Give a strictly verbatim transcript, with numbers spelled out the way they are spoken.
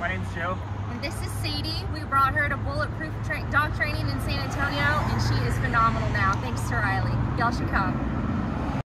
My name's Joe. And this is Sadie. We brought her to Bulletproof tra- Dog Training in San Antonio, and she is phenomenal now, thanks to Riley. Y'all should come.